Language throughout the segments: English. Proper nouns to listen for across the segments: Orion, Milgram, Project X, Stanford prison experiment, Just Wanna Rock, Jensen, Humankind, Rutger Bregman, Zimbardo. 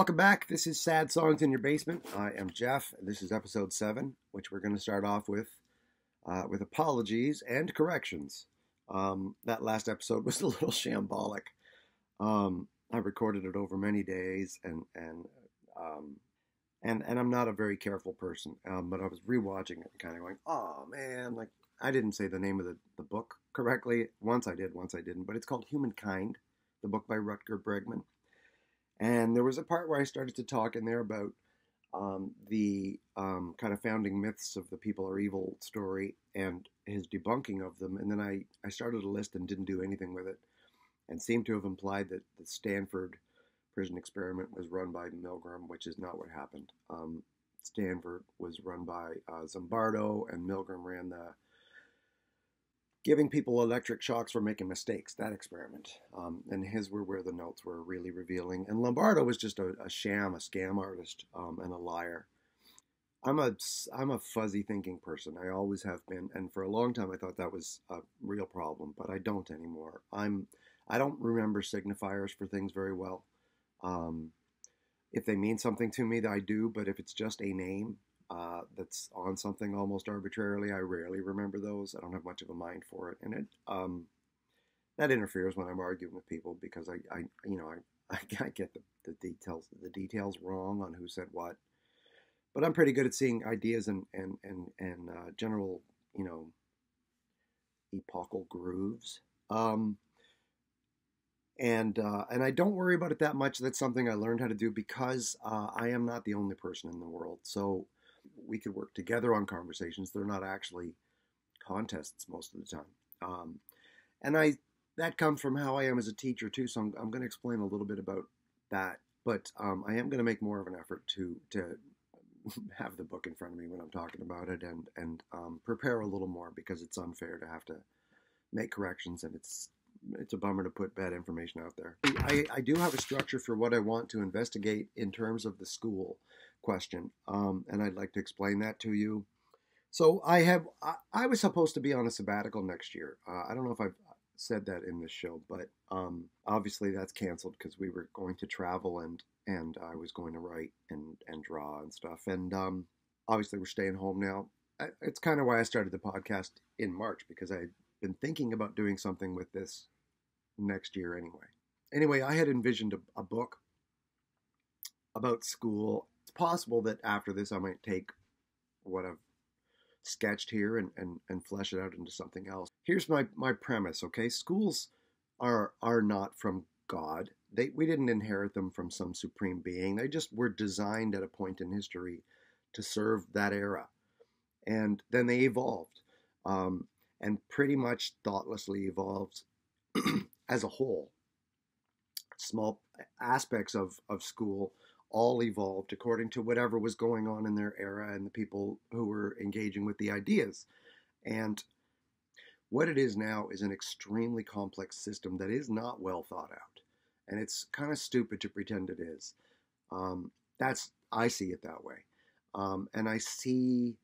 Welcome back. This is Sad Songs in Your Basement. I am Jeff. This is episode 7, which we're going to start off with apologies and corrections. That last episode was a little shambolic. I recorded it over many days, and I'm not a very careful person. But I was rewatching it and kind of going, "Oh man!" Like I didn't say the name of the book correctly. Once I did, once I didn't. But it's called Humankind, the book by Rutger Bregman. And there was a part where I started to talk in there about the kind of founding myths of the people are evil story and his debunking of them. And then I started a list and didn't do anything with it and seemed to have implied that the Stanford prison experiment was run by Milgram, which is not what happened. Stanford was run by Zimbardo, and Milgram ran the giving people electric shocks for making mistakes, that experiment. And his were where the notes were really revealing. And Lombardo was just a sham, a scam artist, and a liar. I'm a fuzzy thinking person. I always have been. And for a long time, I thought that was a real problem, but I don't anymore. I don't remember signifiers for things very well. If they mean something to me, I do. But if it's just a name, that's on something almost arbitrarily, I rarely remember those. I don't have much of a mind for it, and it that interferes when I'm arguing with people because I get the details wrong on who said what. But I'm pretty good at seeing ideas and general epochal grooves. And I don't worry about it that much. That's something I learned how to do because I am not the only person in the world. So we could work together on conversations. They're not actually contests most of the time. And that comes from how I am as a teacher too. So I'm going to explain a little bit about that, but I am going to make more of an effort to have the book in front of me when I'm talking about it and prepare a little more because it's unfair to have to make corrections, and it's a bummer to put bad information out there. I do have a structure for what I want to investigate in terms of the school question, and I'd like to explain that to you. So I was supposed to be on a sabbatical next year. I don't know if I've said that in this show, but obviously that's canceled because we were going to travel and I was going to write and draw and stuff. And obviously we're staying home now. It's kind of why I started the podcast in March, because I been thinking about doing something with this next year anyway. Anyway, I had envisioned a book about school. It's possible that after this I might take what I've sketched here and flesh it out into something else. Here's my premise, okay? Schools are not from God. We didn't inherit them from some supreme being. They just were designed at a point in history to serve that era. And then they evolved. And pretty much thoughtlessly evolved as a whole. Small aspects of school all evolved according to whatever was going on in their era and the people who were engaging with the ideas. And what it is now is an extremely complex system that is not well thought out. And it's kind of stupid to pretend it is. I see it that way. And I see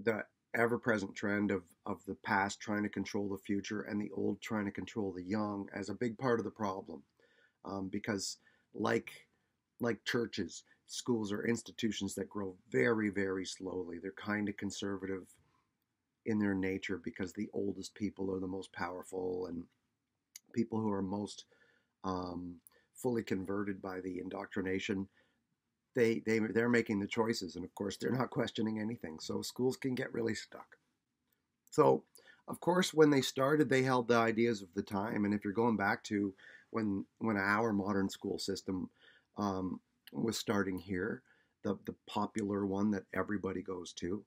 the ever-present trend of the past trying to control the future and the old trying to control the young as a big part of the problem. Because like churches, schools are institutions that grow very, very slowly. They're kind of conservative in their nature because the oldest people are the most powerful, and people who are most fully converted by the indoctrination, They're making the choices, and of course they're not questioning anything, so schools can get really stuck. So of course when they started, they held the ideas of the time, and if you're going back to when our modern school system was starting here, the popular one that everybody goes to,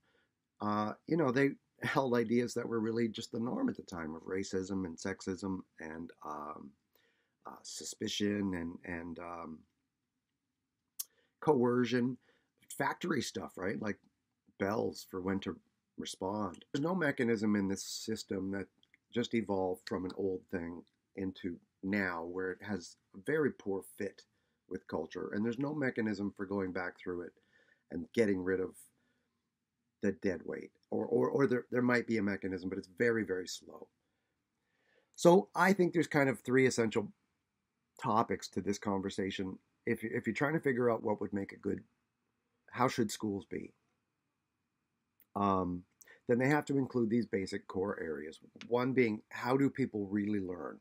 they held ideas that were really just the norm at the time, of racism and sexism and suspicion and coercion, factory stuff, right? Like bells for when to respond. There's no mechanism in this system that just evolved from an old thing into now where it has a very poor fit with culture. And there's no mechanism for going back through it and getting rid of the dead weight. Or there might be a mechanism, but it's very, very slow. So I think there's kind of three essential topics to this conversation if you're trying to figure out what would make a good, how should schools be, then they have to include these basic core areas. One being, how do people really learn?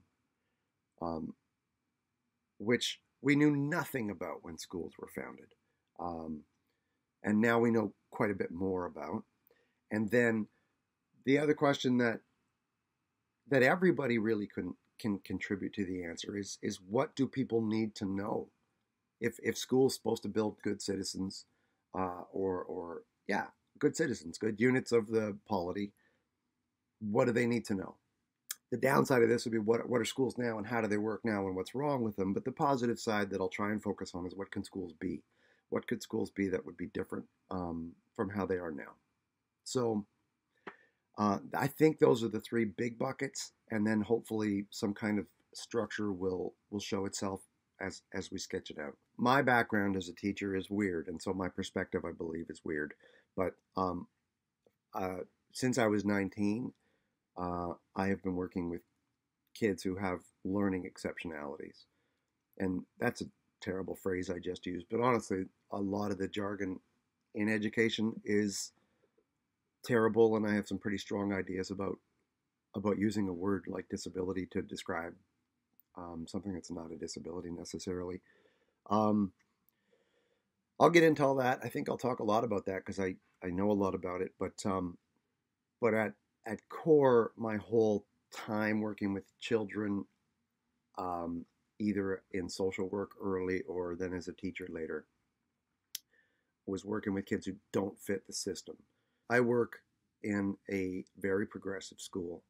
Which we knew nothing about when schools were founded. And now we know quite a bit more about. And then the other question that everybody really can contribute to the answer is what do people need to know if school's supposed to build good citizens, good citizens, good units of the polity? What do they need to know? The downside of this would be what are schools now and how do they work now and what's wrong with them? But the positive side that I'll try and focus on is what can schools be? What could schools be that would be different from how they are now? So I think those are the three big buckets, and then hopefully some kind of structure will show itself as we sketch it out. My background as a teacher is weird, and so my perspective, I believe, is weird. But since I was 19, I have been working with kids who have learning exceptionalities. And that's a terrible phrase I just used, but honestly, a lot of the jargon in education is terrible, and I have some pretty strong ideas about using a word like disability to describe something that's not a disability necessarily. I'll get into all that. I think I'll talk a lot about that because I know a lot about it. But at core, my whole time working with children, either in social work early or then as a teacher later, was working with kids who don't fit the system. I work in a very progressive school,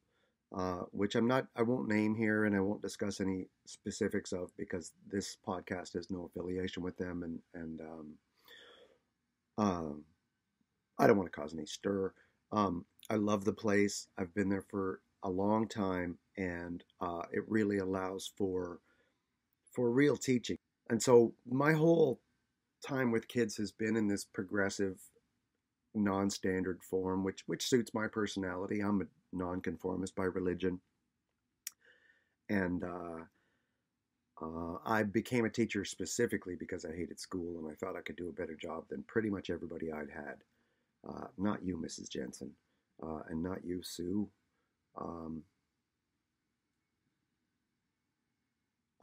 which I won't name here, and I won't discuss any specifics of because this podcast has no affiliation with them, and I don't want to cause any stir. I love the place. I've been there for a long time, and it really allows for real teaching. And so my whole time with kids has been in this progressive, non-standard form, which suits my personality. I'm a nonconformist by religion, and I became a teacher specifically because I hated school and I thought I could do a better job than pretty much everybody I'd had. Not you, Mrs. Jensen, and not you, Sue.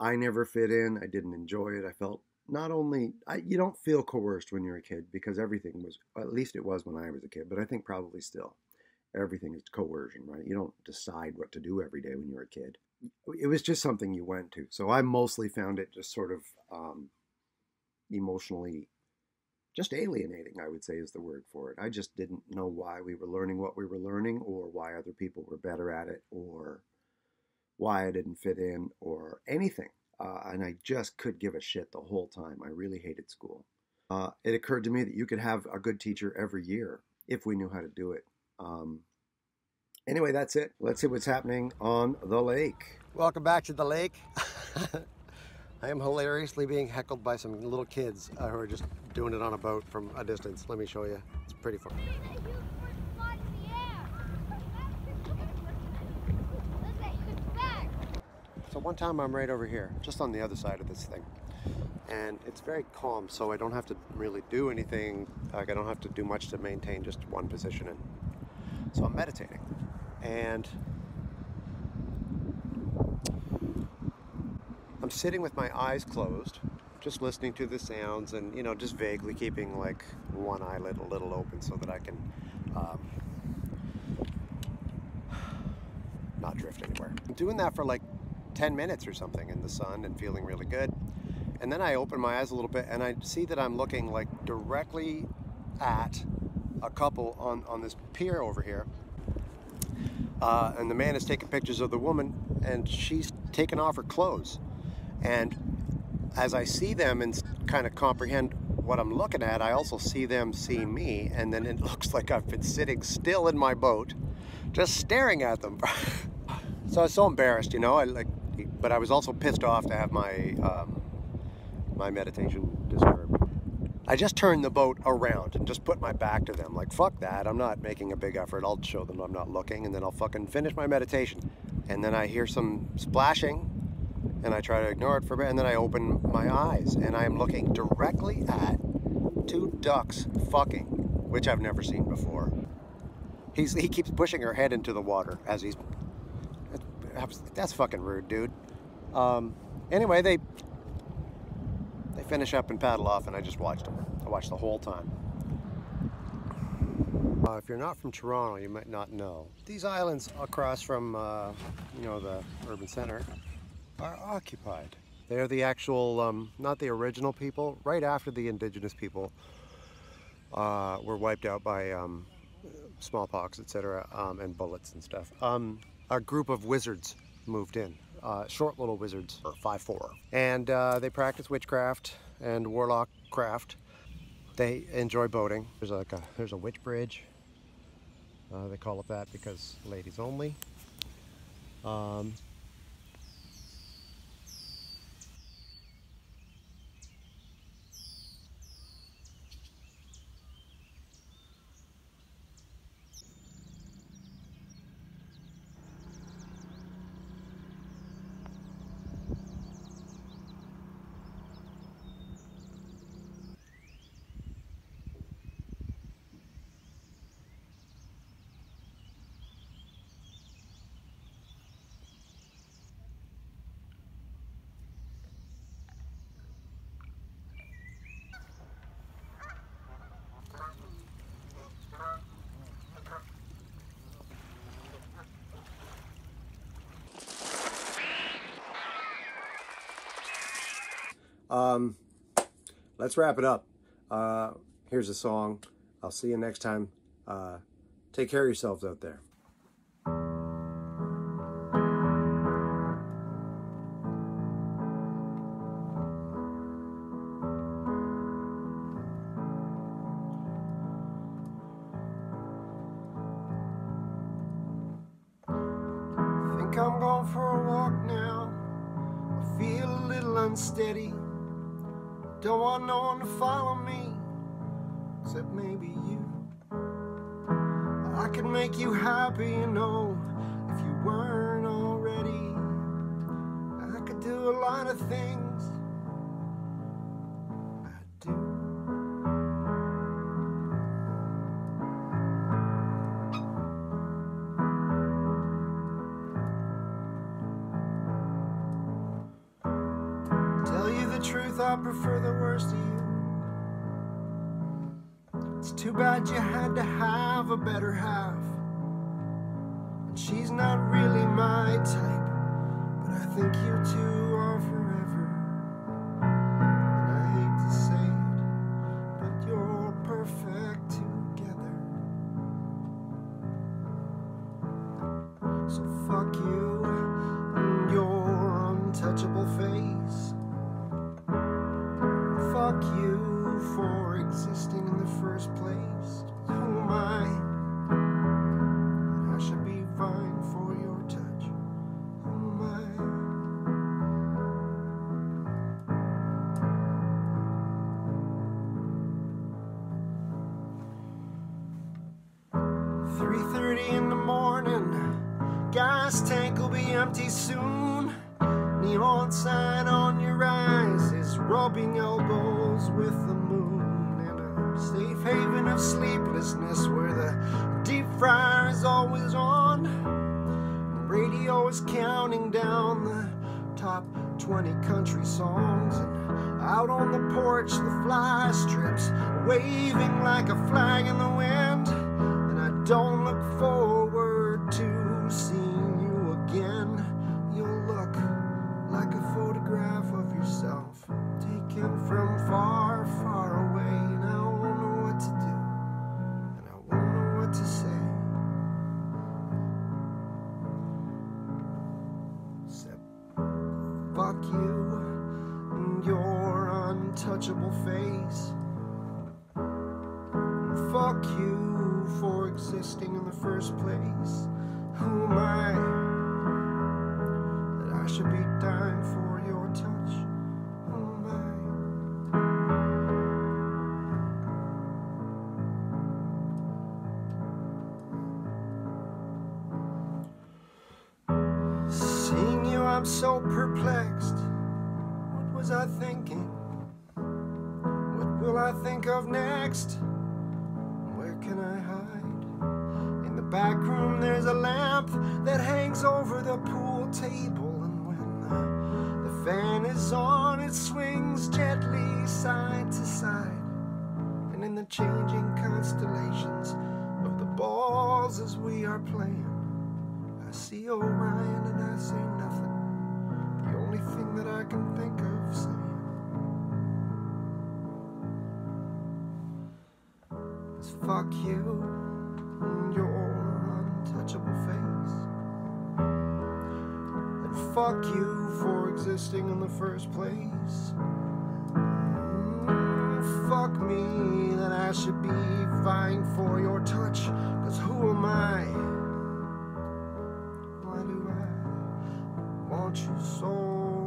I never fit in. I didn't enjoy it. I felt you don't feel coerced when you're a kid because everything was, at least it was when I was a kid, but I think probably still, everything is coercion, right? You don't decide what to do every day when you're a kid. It was just something you went to. So I mostly found it just sort of emotionally, just alienating, I would say is the word for it. I just didn't know why we were learning what we were learning or why other people were better at it or why I didn't fit in or anything. And I just could give a shit the whole time. I really hated school. It occurred to me that you could have a good teacher every year if we knew how to do it. Anyway, that's it. Let's see what's happening on the lake. Welcome back to the lake. I am hilariously being heckled by some little kids who are just doing it on a boat from a distance. Let me show you. It's pretty fun. So one time I'm right over here, just on the other side of this thing. And it's very calm, so I don't have to really do anything. Like I don't have to do much to maintain just one position. And so I'm meditating. And I'm sitting with my eyes closed, just listening to the sounds and, you know, just vaguely keeping like one eyelid a little open so that I can not drift anywhere. I'm doing that for like 10 minutes or something in the sun and feeling really good. And then I open my eyes a little bit and I see that I'm looking like directly at a couple on this pier over here. And the man is taking pictures of the woman and she's taking off her clothes. And as I see them and kind of comprehend what I'm looking at, I also see them see me. And then it looks like I've been sitting still in my boat, just staring at them. So I was so embarrassed, you know, but I was also pissed off to have my my meditation disturbed. I just turned the boat around and just put my back to them. Like, fuck that. I'm not making a big effort. I'll show them I'm not looking, and then I'll fucking finish my meditation. And then I hear some splashing, and I try to ignore it for a bit, and then I open my eyes, and I'm looking directly at two ducks fucking, which I've never seen before. He keeps pushing her head into the water as he's... That's fucking rude, dude. Anyway, they finish up and paddle off, and I just watched them. I watched the whole time. If you're not from Toronto, you might not know. These islands across from, you know, the urban center are occupied. They're the actual, not the original people, right after the indigenous people were wiped out by smallpox, etc., and bullets and stuff. A group of wizards moved in, short little wizards, or 5'4", and they practice witchcraft and warlock craft. They enjoy boating. There's like a witch bridge. They call it that because ladies only. Let's wrap it up. Here's a song. I'll see you next time. Take care of yourselves out there. Think I'm going for a walk now. I feel a little unsteady. Don't want no one to follow me, except maybe you. I could make you happy, you know, if you weren't already. I could do a lot of things, I do. I prefer the worst of you. It's too bad you had to have a better half. And she's not really my type, but I think you two are forever. And I hate to say it, but you're perfect together. So fuck you and your untouchable face. Fuck you for existing in the first place. Who am I? I should be fine for your touch. Who am I? 3:30 in the morning. Gas tank will be empty soon. Neon sign on your eyes is rubbing elbows with the moon. In a safe haven of sleeplessness where the deep fryer is always on. The radio is counting down the top 20 country songs. And out on the porch the fly strips waving like a flag in the wind. And I don't look forward to seeing you again. You'll look like a photograph of yourself, taken from far, far away. And I won't know what to do, and I won't know what to say. Except, fuck you and your untouchable face. And fuck you for existing in the first place. Who am I? I should be dying for your touch. Oh my. Seeing you I'm so perplexed. What was I thinking? What will I think of next? Where can I hide? In the back room there's a lamp that hangs over the pool table, and when the fan is on it swings gently side to side, and in the changing constellations of the balls as we are playing, I see Orion and I say nothing. The only thing that I can think of saying is fuck you and your untouchable face, and fuck you for existing in the first place. Fuck me that I should be vying for your touch, 'cause who am I? You so